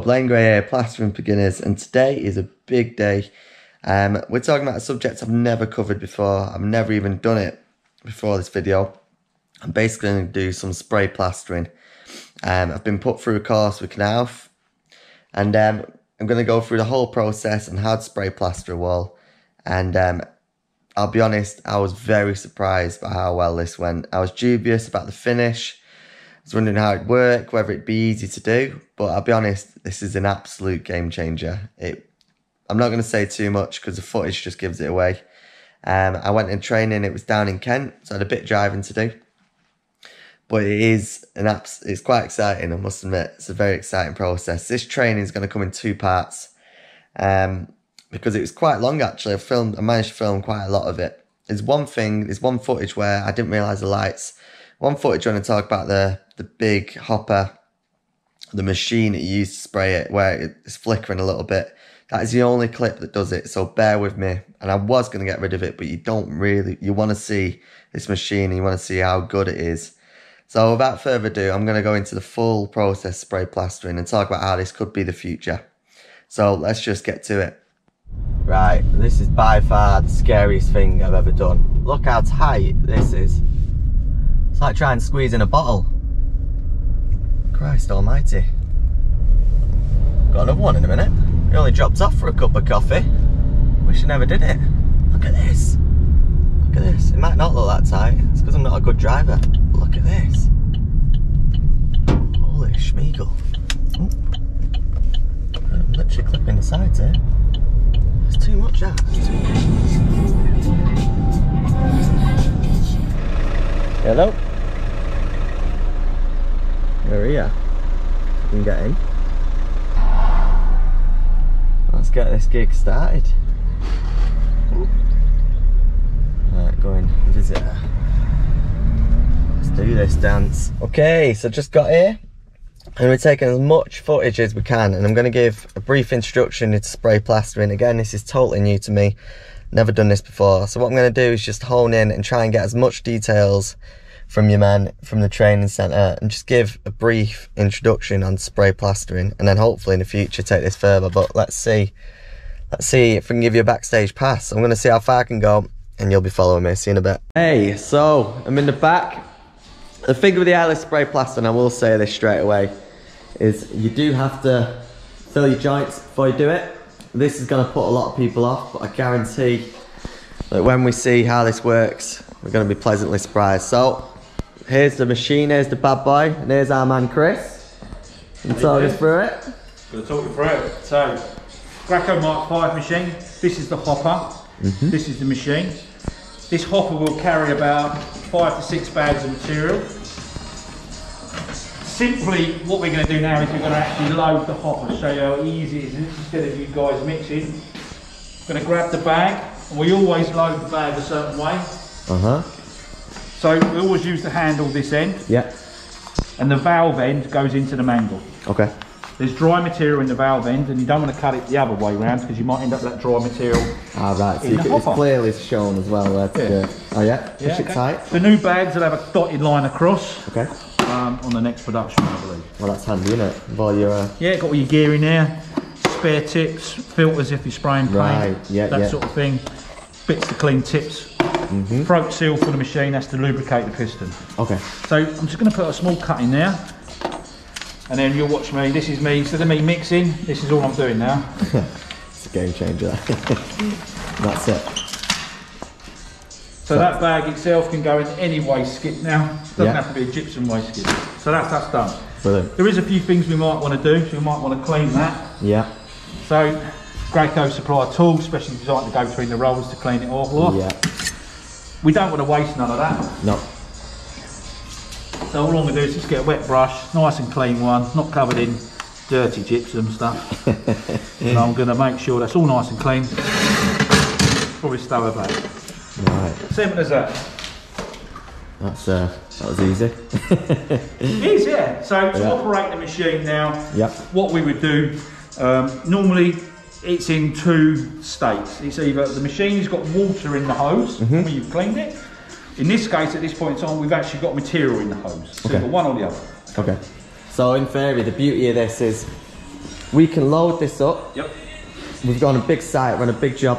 Blaine Gray here, Plastering Beginners, and today is a big day. We're talking about a subject I've never covered before. I've never even done it before this video. I'm basically going to do some spray plastering. I've been put through a course with Knauf, and I'm going to go through the whole process and how to spray plaster a wall. And I'll be honest, I was very surprised by how well this went. I was dubious about the finish. I was wondering how it'd work, whether it'd be easy to do, but I'll be honest, this is an absolute game changer. I'm not going to say too much because the footage just gives it away. I went in training, it was down in Kent, so I had a bit of driving to do. But it is it's quite exciting, I must admit. It's a very exciting process. This training is going to come in two parts because it was quite long actually. I managed to film quite a lot of it. There's one footage where I didn't realise the lights. One footage when I talk about the big hopper, the machine that you use to spray it, where it's flickering a little bit. That is the only clip that does it, so bear with me. And I was going to get rid of it, but you want to see this machine and you want to see how good it is. So without further ado, I'm going to go into the full process spray plastering and talk about how this could be the future. So let's just get to it. Right, this is by far the scariest thing I've ever done. Look how tight this is. It's like trying to squeeze in a bottle. Christ almighty. Got another one in a minute. It only dropped off for a cup of coffee. Wish I never did it. Look at this. Look at this. It might not look that tight. It's because I'm not a good driver. Look at this. Holy schmeagle. I'm literally clipping the sides here. It's too much out. Hello. We're here. We can get in. Let's get this gig started. Right, going visitor. Let's do this dance. Okay, so just got here, and we're taking as much footage as we can. And I'm going to give a brief instruction to spray plastering. Again, this is totally new to me. Never done this before, so what I'm going to do is just hone in and try and get as much details from your man from the training centre and just give a brief introduction on spray plastering, and then hopefully in the future take this further. But let's see if I can give you a backstage pass. I'm going to see how far I can go, and you'll be following me. See you in a bit. Hey, so I'm in the back. The thing with the Airless spray plastering, I will say this straight away, is you do have to fill your joints before you do it. This is going to put a lot of people off, but I guarantee that when we see how this works, we're going to be pleasantly surprised. So, here's the machine, here's the bad boy, and here's our man Chris. And talk us through it. Going to talk you through it. So, Graco Mark 5 machine, this is the hopper, this is the machine. This hopper will carry about 5 to 6 bags of material. Simply, what we're going to do now is we're going to actually load the hopper, show you how easy it is instead of you guys mixing. I'm going to grab the bag, and we always load the bag a certain way. So we always use the handle this end. Yeah. And the valve end goes into the mangle. Okay. There's dry material in the valve end, and you don't want to cut it the other way round because you might end up with that dry material. Ah, right. So in the hopper. It's clearly shown as well there. Oh yeah. Push it tight. The new bags will have a dotted line across. Okay. On the next production, I believe. Well, that's handy, isn't it? Yeah, got all your gear in there, spare tips, filters if you're spraying paint, sort of thing, bits to clean tips, throat seal for the machine, that's to lubricate the piston. Okay. So I'm just going to put a small cut in there, and then you'll watch me. This is me, instead of me mixing, this is all I'm doing now. It's a game changer. That's it. So that bag itself can go in any waste skip now. Doesn't have to be a gypsum waste skip. So that's done. Brilliant. There is a few things we might want to do, so we might want to clean that. Yeah. So Graco supply a tool, especially designed to go between the rolls to clean it all off. Yeah. We don't want to waste none of that. No. So all I'm going to do is just get a wet brush, nice and clean one, not covered in dirty gypsum stuff. And I'm going to make sure that's all nice and clean. Probably stow a bag. Right. Simple as that. That was easy. It is, yeah. So to operate the machine now, what we would do, normally it's in two states. It's either the machine's got water in the hose when you've cleaned it. In this case, at this point in time, we've actually got material in the hose. So either one or the other. Okay. So in theory, the beauty of this is We can load this up. Yep. We've got a big site, we're on a big job.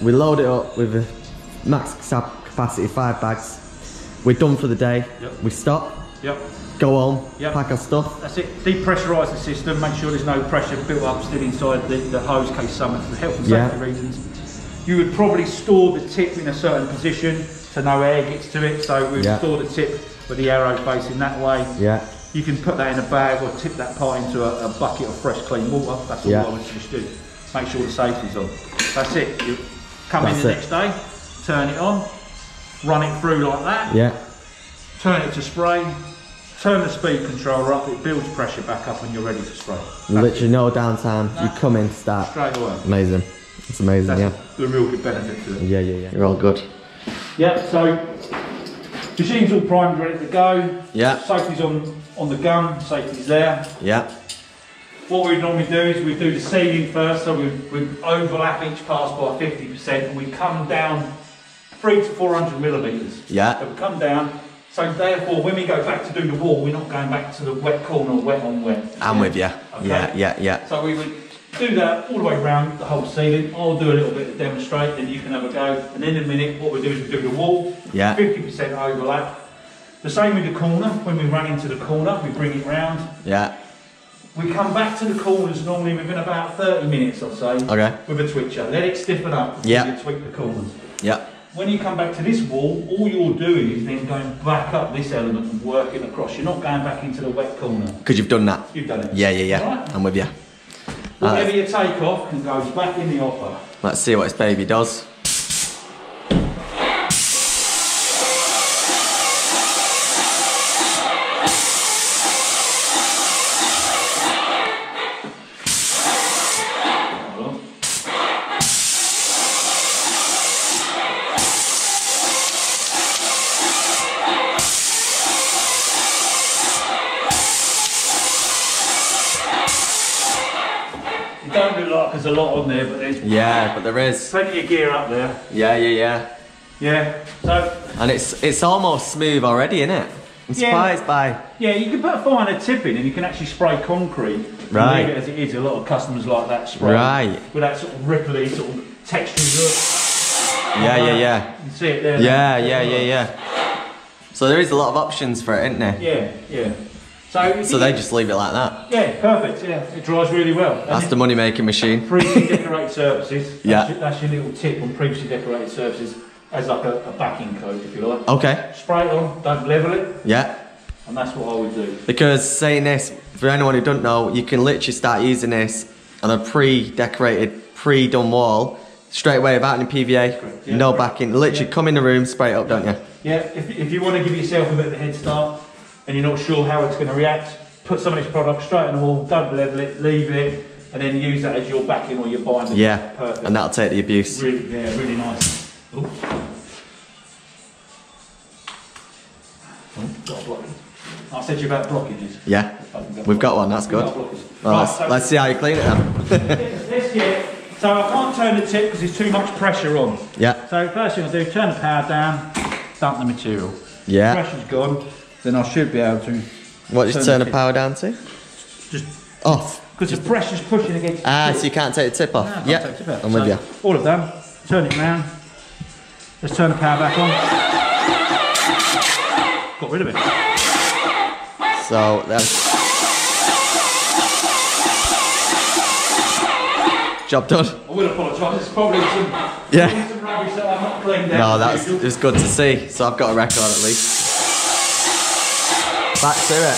We load it up with a max capacity, 5 bags. We're done for the day. Yep. We stop. Yep. Go home. Yep. Pack our stuff. That's it. Depressurise the system. Make sure there's no pressure built up still inside the hose case summer for health and safety reasons. You would probably store the tip in a certain position so no air gets to it. So we would store the tip with the arrow facing that way. Yeah. You can put that in a bag or tip that part into a bucket of fresh clean water. That's all I would just do. Make sure the safety's on. That's it. You come in the next day, turn it on, run it through like that. Yeah. Turn it to spray, turn the speed controller up, it builds pressure back up and you're ready to spray. That's literally no downtime. No. You come in, start. Straight away. Amazing. It's amazing. That's the real good benefit to it. Yeah. You're all good. Yeah, so machine's all primed, ready to go. Yeah. Safety's on the gun, safety's there. Yeah. What we normally do is we do the sealing first, so we overlap each pass by 50% and we come down 300 to 400 millimetres. Yeah. So we come down, so therefore when we go back to do the wall, we're not going back to the wet corner, wet on wet. I'm with you. Okay? Yeah. So we would do that all the way around the whole ceiling. I'll do a little bit of demonstrate, then you can have a go. And in a minute, what we do is we do the wall, 50% overlap. The same with the corner. When we run into the corner, we bring it round. Yeah. We come back to the corners normally within about 30 minutes or so with a twitcher. Let it stiffen up. Yeah. You tweak the corners. Yeah. When you come back to this wall, all you're doing is then going back up this element and working across. You're not going back into the wet corner. Because you've done that. You've done it. Yeah. Right? I'm with you. Whatever you take off can go back in the hopper. Let's see what this baby does. There's a lot on there, but there's but there is plenty of gear up there. Yeah. So and it's almost smooth already, isn't it? Inspired by. Yeah, you can put a finer tip in, and you can actually spray concrete. Right. Leave it as it is. A lot of customers like that spray. Right. With that sort of ripply sort of textured look. Yeah. You see it there. Yeah. So there is a lot of options for it, isn't there? Yeah. So they just leave it like that? Yeah, perfect, It dries really well. That's the money-making machine. Previously decorated surfaces. That's your little tip on previously decorated surfaces as like a backing coat, if you like. Okay. Spray it on, don't level it. Yeah. And that's what I would do. Because saying this, for anyone who doesn't know, you can literally start using this on a pre-decorated, pre-done wall, straight away without any PVA, no backing. Literally come in the room, spray it up, don't you? Yeah, if you want to give yourself a bit of a head start, and you're not sure how it's going to react, put some of this product straight on the wall, double level it, leave it, and then use that as your backing or your binding. Yeah, perfect. And that'll take the abuse. Really, really nice. Ooh. Got a blocking. I said to you about blockages. Yeah, we've got one, that's good. Well, let's see how you clean it now. So I can't turn the tip because there's too much pressure on. Yeah. So first thing I'll do, turn the power down, dump the material. Yeah. Pressure's gone. Then I should be able to. What, just turn the power down to? Just off. Because the pressure's pushing against the tip. So you can't take the tip off. No, yeah, I'm with you. All of them. Turn it round. Let's turn the power back on. Got rid of it. So that's job done. I will apologise. It's probably some rubbish that I'm not cleaned out. No, it's good to see. So I've got a record at least. Back to it.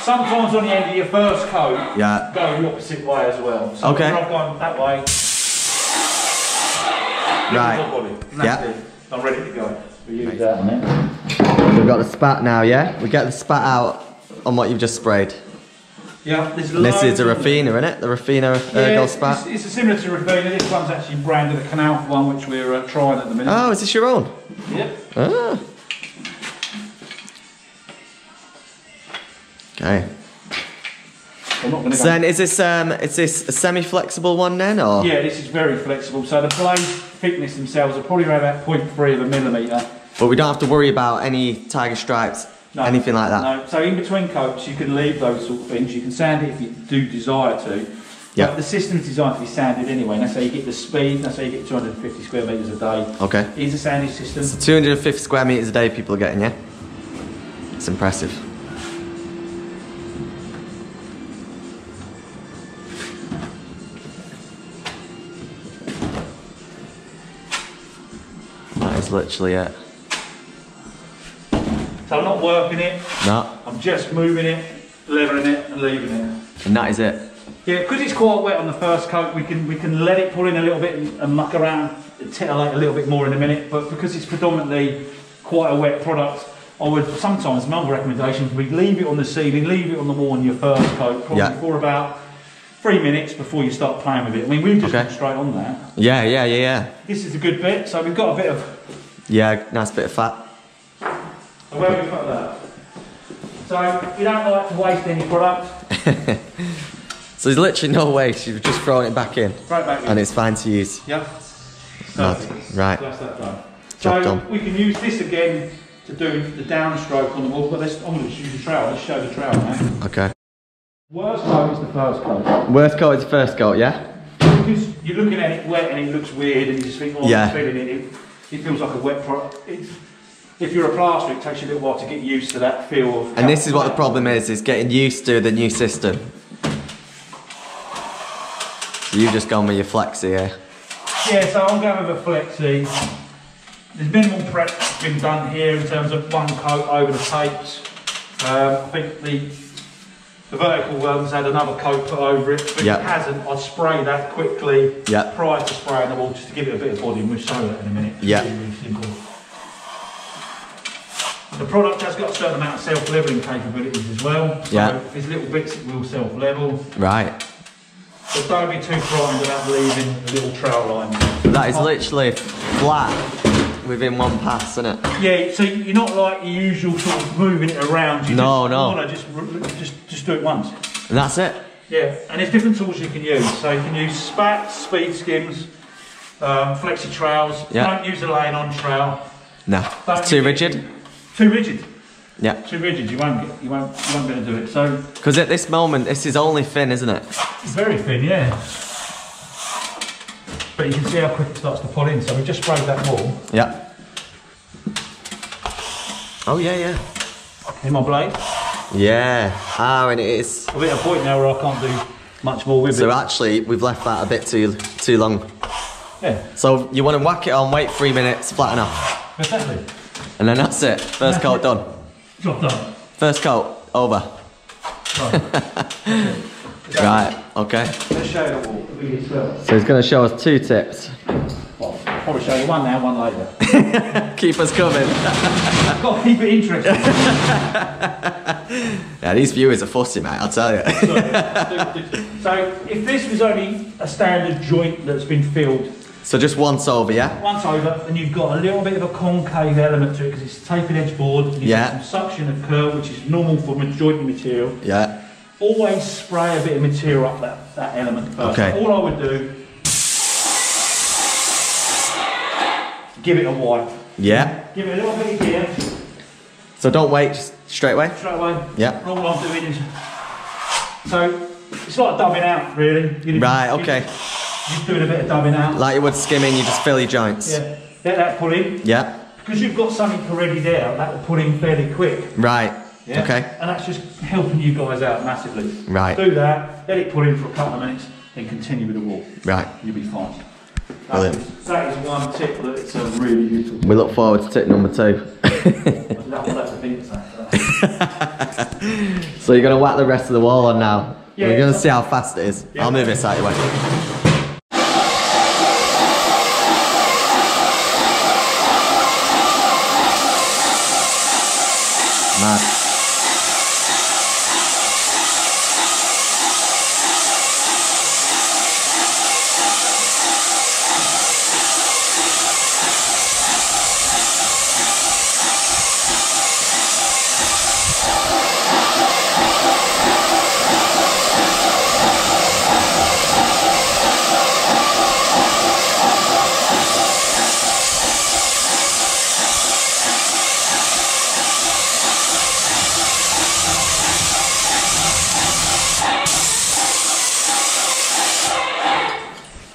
Sometimes on the end of your first coat, go the opposite way as well. So I've gone that way. That's it. I'm ready to go. We use that on it. We've got the spat now, We get the spat out on what you've just sprayed. Yeah, this is a Rafina, isn't it? The Rafina Ergolspat. It's similar to Rafina. This one's actually branded the Knauf one, which we're trying at the minute. Oh, is this your own? Yep. Ah. Okay. So then, is this a semi-flexible one then, or? Yeah, this is very flexible. So the blade thickness themselves are probably around about 0.3 of a millimetre. But we don't have to worry about any tiger stripes, no, anything like that? No, so in between coats you can leave those sort of things, you can sand it if you do desire to. Yeah. But the system's designed to be sanded anyway, and that's how you get the speed, and that's how you get 250 square metres a day. Okay. It is a sanding system. So 250 square metres a day people are getting, yeah? It's impressive. That is literally it. So I'm not working it. No. I'm just moving it, levering it and leaving it. And that is it. Yeah, because it's quite wet on the first coat, we can let it pull in a little bit and muck around, titillate a little bit more in a minute. But because it's predominantly quite a wet product, I would sometimes, my recommendation would be leave it on the ceiling, leave it on the wall in your first coat, probably for about 3 minutes before you start playing with it. I mean, we've just gone straight on that. Yeah. This is a good bit, so we've got a bit of... Yeah, nice bit of fat. And where have we put that? So, we don't like to waste any product. So there's literally no waste, you've just thrown it back in. Right back in. And it's fine to use. Yep. Right. That's that done. So we can use this again to do the downstroke on the wall, but I'm going to use the trowel, let's show the trowel now. Okay. Worst coat is the first coat. Worst coat is the first coat, yeah? Because you're looking at it wet and it looks weird and you just think, oh, I'm feeling it. It feels like a wet product. If you're a plaster, it takes you a little while to get used to that feel of... And this is what the problem is getting used to the new system. You've just gone with your flexi here. Yeah, so I'm going with a flexi. There's minimal prep been done here in terms of one coat over the tapes. I think the vertical well's had another coat put over it, but it hasn't. I spray that quickly prior to spraying the wall just to give it a bit of body, and we'll show that in a minute. Yeah. Really simple. The product has got a certain amount of self-leveling capabilities as well. So there's little bits that will self-level. Right. But don't be too frightened about leaving the little trowel line. That is literally flat within one pass, isn't it? Yeah, so you're not like the usual sort of moving it around. You just do it once. And that's it? Yeah, and there's different tools you can use. So you can use spats, speed skims, flexi trowels. Yeah. Don't use a laying on trowel. No, it's too rigid. Too rigid. Yeah. Too rigid, you won't be able to do it. So because at this moment this is only thin, isn't it? It's very thin, yeah. But you can see how quick it starts to pull in, so we just sprayed that wall. Yeah. Oh yeah. Here's my blade. Yeah. Ah, and it is. We're at a point now where I can't do much more with it. So actually we've left that a bit too long. Yeah. So you want to whack it on, wait 3 minutes, flatten off. Exactly. And then that's it. First coat done. Job done. First coat, over. Right, okay. Let's show you the wall. So he's going to show us two tips. Well, I'll probably show you one now, one later. Keep us coming. I've got to keep it interesting. Yeah, these viewers are fussy, mate, I'll tell you. So if this was only a standard joint that's been filled, so just once over, yeah? Once over, and you've got a little bit of a concave element to it because it's tapered edge board. And you've got some suction and curl, which is normal for jointing material. Yeah. Always spray a bit of material up that element first. Okay. All I would do, give it a wipe. Yeah. Give it a little bit of give. So don't wait, just straight away? Straight away. Yeah. All I'm doing is, so it's like dubbing out, really. Right, okay. Just doing a bit of dubbing out. Like you would skimming, you just fill your joints. Yeah, let that pull in. Yeah. Because you've got something already there, that will pull in fairly quick. Right, okay. And that's just helping you guys out massively. Right. Do that, let it pull in for a couple of minutes, then continue with the wall. Right. You'll be fine. Brilliant. That is one tip that's really useful. We look forward to tip number two. I'd love all that to be exact. So you're going to whack the rest of the wall on now. Yeah, we're going to see how fast it is. Yeah. I'll move this out of the way. Mad.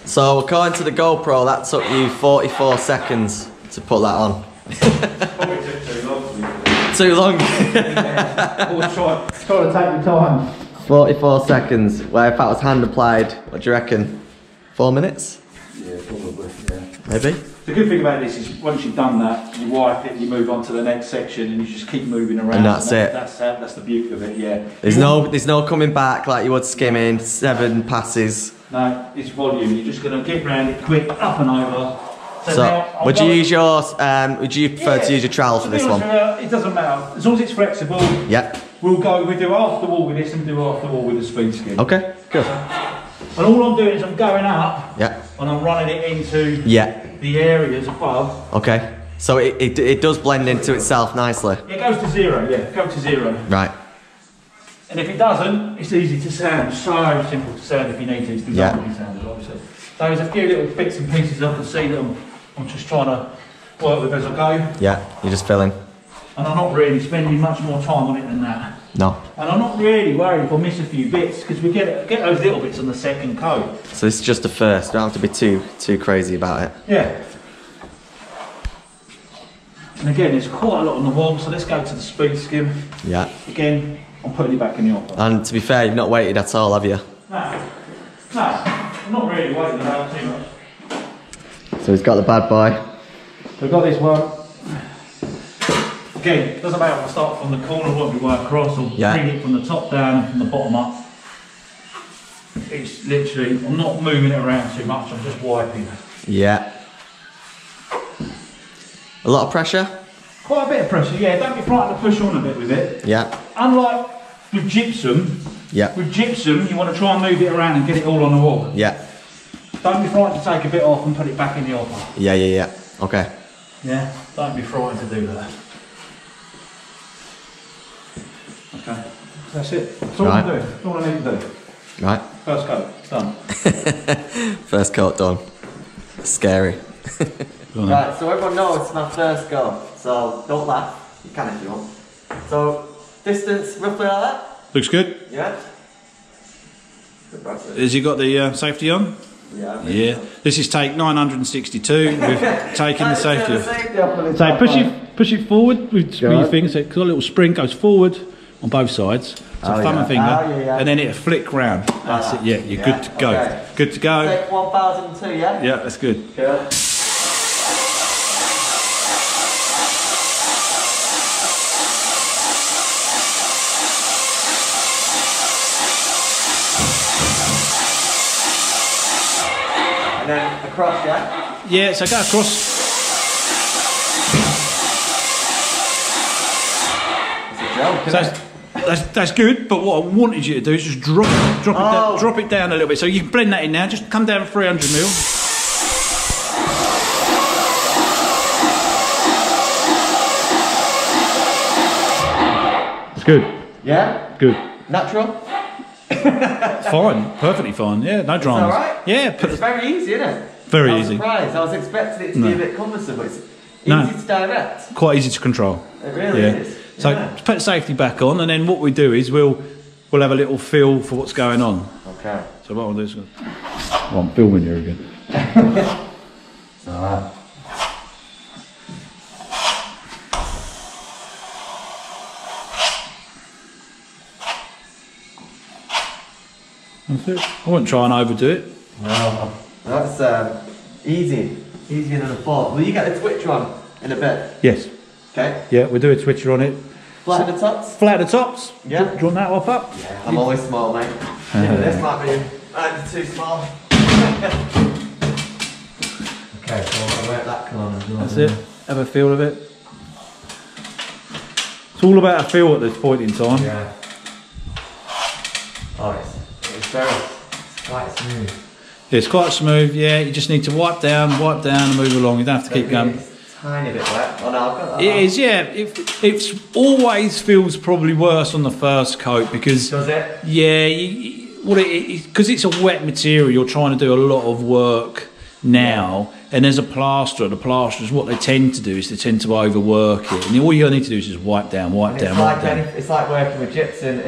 So according to the GoPro, that took you 44 seconds to put that on. Probably took too long. Too long? We'll try. It's got to take your time. 44 seconds, where if that was hand applied, what do you reckon? 4 minutes? Yeah, probably, yeah. Maybe? The good thing about this is once you've done that, you wipe it, you move on to the next section, and you just keep moving around. And that's it. That's the beauty of it, yeah. There's no coming back like you would skimming, 7 passes. No, it's volume. You're just going to get round it quick, up and over. So would you use yours? Would you prefer to use your trowel for this one? It doesn't matter. As long as it's flexible. Yep. We do half the wall with this and do half the wall with the speed skim. Okay. Good. And all I'm doing is I'm going up. Yeah. And I'm running it into. Yeah. The areas above. Okay. So it does blend into itself nicely. It goes to zero. Yeah. Go to zero. Right. And if it doesn't, it's easy to sound. So simple to sound if you need to. It's design sound, obviously. There's a few little bits and pieces I can see that I'm just trying to work with as I go. Yeah, you're just filling. And I'm not really spending much more time on it than that. No. And I'm not really worried if I miss a few bits, because we get those little bits on the second coat. So it's just the first. Don't have to be too crazy about it. Yeah. And again, there's quite a lot on the wall, so let's go to the speed skim. Yeah. Again, I'm putting it back in the office. And to be fair, you've not waited at all, have you? No. No, I'm not really waiting around too much. So he's got the bad boy. We've got this one. Again, it doesn't matter if I start from the corner or if we work across or bring it from the top down and from the bottom up. It's literally, I'm not moving it around too much, I'm just wiping it. Yeah. A lot of pressure? Quite a bit of pressure, yeah. Don't be frightened to push on a bit with it. Yeah. Unlike with gypsum, with gypsum you want to try and move it around and get it all on the wall. Yeah. Don't be frightened to take a bit off and put it back in the oven. Yeah, yeah, yeah. Okay. Yeah, don't be frightened to do that. Okay, that's it. That's all I can do. That's all I need to do. Right. First coat, done. First coat done. Scary. Right, so everyone knows it's my first go, so don't laugh. You can if you want. So, distance roughly like that? Looks good. Yeah. Impressive. Has he got the safety on? Yeah. Yeah. This is take 962. We've taken the safety off. So push it forward with your fingers. So a little spring goes forward on both sides. So thumb and finger, and then it flick round. That's it. Yeah, you're good to go. Okay. Good to go. Take 1002. Yeah. Yeah, that's good. Good. Then across, yeah? Yeah, so go across. That's good, but what I wanted you to do is just drop it down a little bit. So you can blend that in now, just come down 300 mil. It's good. Yeah? Good. Natural? Fine, perfectly fine. Yeah, no dramas. It's all right. Yeah, it's very easy, isn't it? Very easy. I was surprised. I was expecting it to be a bit cumbersome, but it's easy to direct. Quite easy to control. It really is. So put safety back on, and then what we do is we'll have a little feel for what's going on. Okay. So what I'll do is I'm filming here again. It's all right. I won't try and overdo it. Well, that's easier than a thought. Will you get a twitcher on in a bit? Yes. Okay. Yeah, we'll do a twitcher on it. Flat at the tops? Flat at the tops. Yeah. Do you want that off up? Yeah, I'm always small, mate. This might be too small. Okay, so I'm going to work that column as well. That's it. Have a feel of it. It's all about a feel at this point in time. Yeah. Alright. It's quite smooth. It's quite smooth, yeah. You just need to wipe down and move along. You don't have to keep going. It's a tiny bit wet. Oh, no, I've got that it is, yeah. It always feels probably worse on the first coat because... Does it? Yeah, because it's a wet material. You're trying to do a lot of work now. And there's a plaster. The plaster is what they tend to do is they tend to overwork it. And all you need to do is just wipe down. It's like working with gypsum.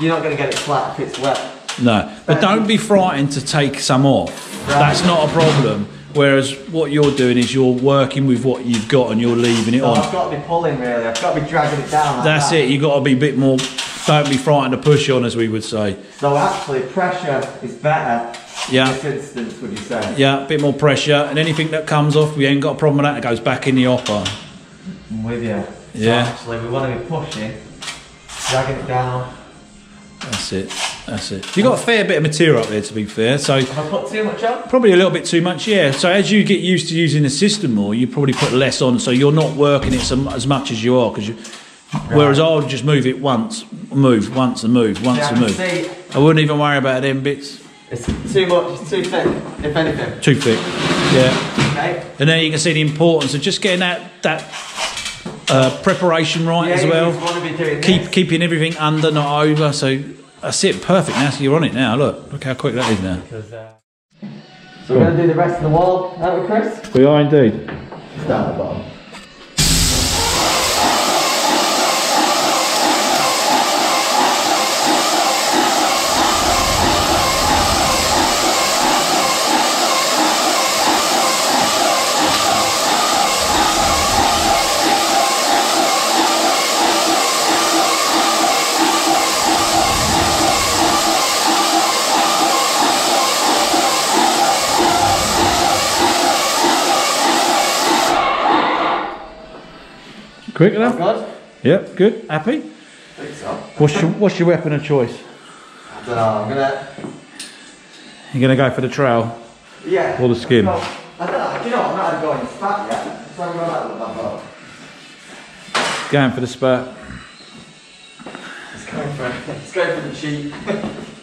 You're not going to get it flat if it's wet. No, but don't be frightened to take some off. That's not a problem. Whereas what you're doing is you're working with what you've got and you're leaving it on. I've got to be pulling really, I've got to be dragging it down. Like that's that. It, you've got to be a bit more, don't be frightened to push on, as we would say. So actually pressure is better in this instance, would you say? Yeah, a bit more pressure, and anything that comes off, we ain't got a problem with that, it goes back in the hopper. I'm with you. Yeah. So actually we want to be pushing, dragging it down. That's it. That's it. You've got a fair bit of material up there, to be fair. So have I put too much on? Probably a little bit too much, yeah. So as you get used to using the system more, you probably put less on, so you're not working it as much as you are. Because whereas I would just move it once and move. See, I wouldn't even worry about them bits. It's too much. It's too thick, if anything. Too thick. Yeah. Okay. And then you can see the importance of just getting that preparation right as well. Want to be doing keeping everything under, not over. So. That's it, perfect. Now so you're on it now. Look how quick that is now. So we're going to do the rest of the wall, aren't we, Chris? We are indeed. Down at the bottom. Quick enough? Good. Yep, good. Happy? I think so. What's your weapon of choice? I don't know, You're going to go for the trowel? Yeah. Or the skin? I don't know, do you know what? I'm not going to spat yet. So I'm going to look that up. Going for the spat. It's going for the cheek.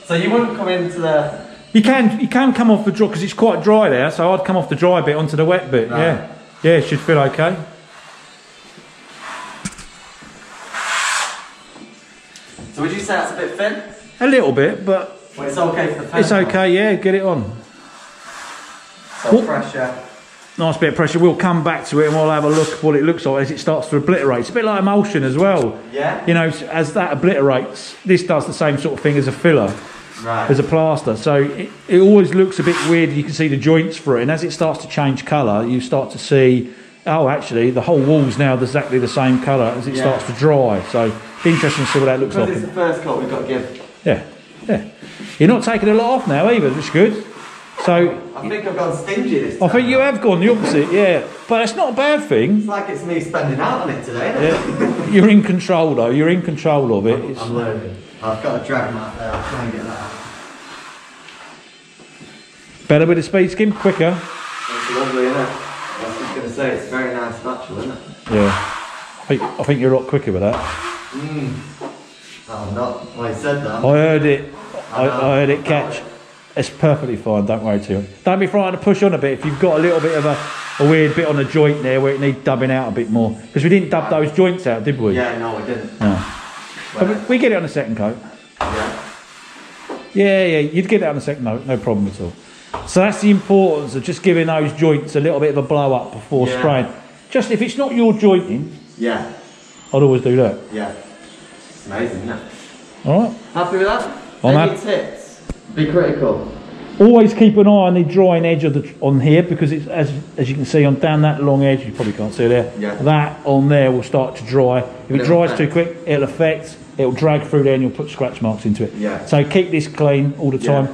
So you wouldn't come into the... You can come off the dry, because it's quite dry there, so I'd come off the dry bit onto the wet bit, no. Yeah. Yeah, it should feel okay. So would you say that's a bit thin? A little bit, but... Well, it's okay for the pen. It's okay, yeah, get it on. So pressure. Nice bit of pressure. We'll come back to it and we'll have a look at what it looks like as it starts to obliterate. It's a bit like emulsion as well. Yeah. You know, as that obliterates, this does the same sort of thing as a filler. Right. As a plaster. So it always looks a bit weird. You can see the joints for it. And as it starts to change colour, you start to see... Oh, actually, the whole wall's now exactly the same colour as it starts to dry. So, interesting to see what that looks like. Because it's the first coat we've got to give. Yeah, yeah. You're not taking a lot off now either, which is good. So... I think I've gone stingy this time. I think you have gone the opposite, yeah. But it's not a bad thing. It's like it's me spending out on it today, isn't it? You're in control, though. You're in control of it. I'm learning. I've got a drag mat there. I'll try and get that out. Better with the speed skin, quicker. It's lovely, isn't it? So it's a very nice natural, isn't it? Yeah. I think you're a lot quicker with that. I'm not. Well, you said that. I heard it. I heard it catch. It's perfectly fine. Don't worry too much. Don't be frightened to push on a bit if you've got a little bit of a weird bit on the joint there where it needs dubbing out a bit more. Because we didn't dub those joints out, did we? Yeah, no, we didn't. No. Well, we get it on the second coat. Yeah. Yeah. You'd get it on the second coat. No problem at all. So that's the importance of just giving those joints a little bit of a blow up before spraying. Just if it's not your jointing, I'd always do that. Yeah, it's amazing, isn't it? All right. Happy with that? Any tips? Be critical. Always keep an eye on the drying edge of the on here, because it's as you can see on down that long edge. You probably can't see it there. Yeah. That on there will start to dry. If it dries too quick, it'll affect. It'll drag through there, and you'll put scratch marks into it. Yeah. So keep this clean all the time.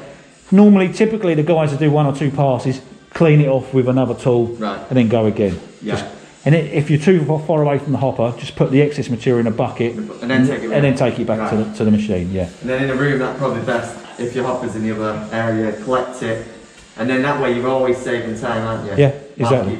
Normally, typically, the guys will do one or two passes, clean it off with another tool, and then go again. Yeah. And if you're too far away from the hopper, just put the excess material in a bucket and then take it back to the machine. Yeah. And then in a room, that's probably best if your hopper's in the other area. Collect it, and then that way you're always saving time, aren't you? Yeah, exactly.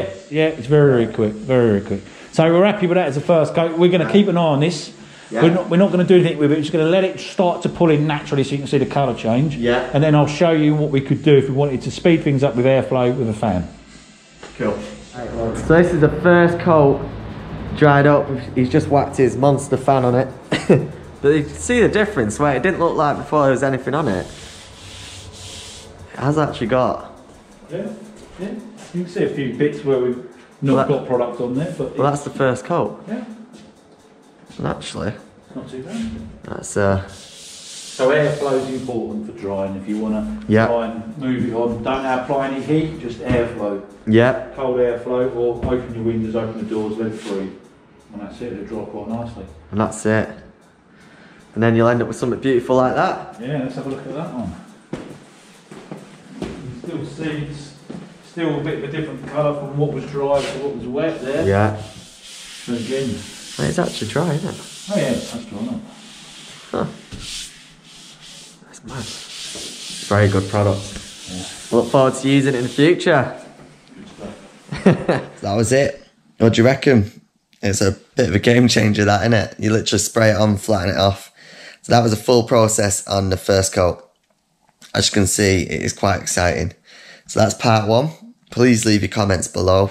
Yeah, it's very quick, very quick. So we're happy with that as a first coat. We're going to keep an eye on this. Yeah. We're not going to do anything with it, we're just going to let it start to pull in naturally so you can see the colour change. Yeah. And then I'll show you what we could do if we wanted to speed things up with airflow with a fan. Cool. So this is the first coat dried up. He's just whacked his monster fan on it. But you can see the difference where it didn't look like before there was anything on it. It has actually got... Yeah. You can see a few bits where we've not got product on there. But that's the first coat. Yeah. Actually, not too bad. That's So air flow is important for drying. If you want to dry and move it on, don't apply any heat, just airflow. Yeah. Cold airflow, or open your windows, open the doors, let it through. And that's it, it'll dry quite nicely. And that's it. And then you'll end up with something beautiful like that. Yeah, let's have a look at that one. You can still see it's still a bit of a different colour from what was dry to what was wet there. Yeah. So again. Mate, it's actually dry, isn't it? Oh yeah, that's dry, isn't it? Huh. That's mad. Very good product. Yeah. Look forward to using it in the future. Good stuff. That was it. What do you reckon? It's a bit of a game changer, that, isn't it? You literally spray it on, flatten it off. So that was a full process on the first coat. As you can see, it is quite exciting. So that's part one. Please leave your comments below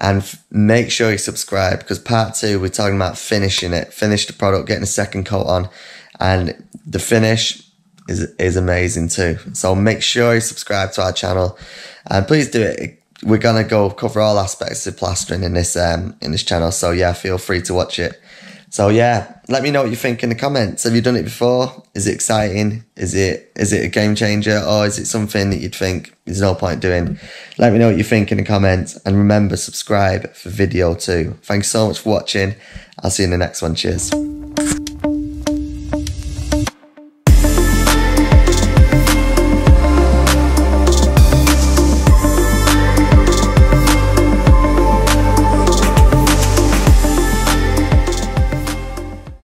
and make sure you subscribe, because part two, we're talking about finishing it. Finish the product, getting a second coat on, and the finish is amazing too. So make sure you subscribe to our channel and please do it. We're gonna go cover all aspects of plastering in this channel, so yeah, feel free to watch it. So yeah, let me know what you think in the comments. Have you done it before? Is it exciting? Is it a game changer, or is it something that you'd think there's no point doing? Let me know what you think in the comments, and remember, subscribe for video 2. Thanks so much for watching. I'll see you in the next one. Cheers.